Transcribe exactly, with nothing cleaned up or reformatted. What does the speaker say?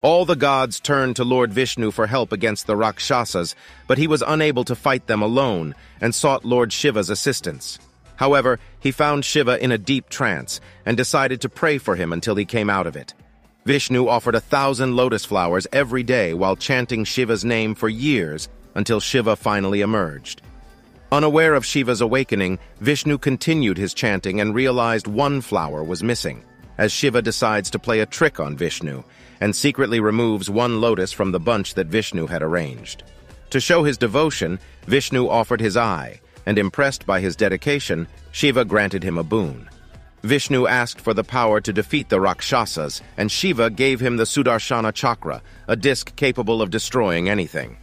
All the gods turned to Lord Vishnu for help against the Rakshasas, but he was unable to fight them alone and sought Lord Shiva's assistance. However, he found Shiva in a deep trance and decided to pray for him until he came out of it. Vishnu offered a thousand lotus flowers every day while chanting Shiva's name for years until Shiva finally emerged. Unaware of Shiva's awakening, Vishnu continued his chanting and realized one flower was missing, as Shiva decides to play a trick on Vishnu and secretly removes one lotus from the bunch that Vishnu had arranged. To show his devotion, Vishnu offered his eye, and impressed by his dedication, Shiva granted him a boon. Vishnu asked for the power to defeat the Rakshasas, and Shiva gave him the Sudarshana Chakra, a disc capable of destroying anything.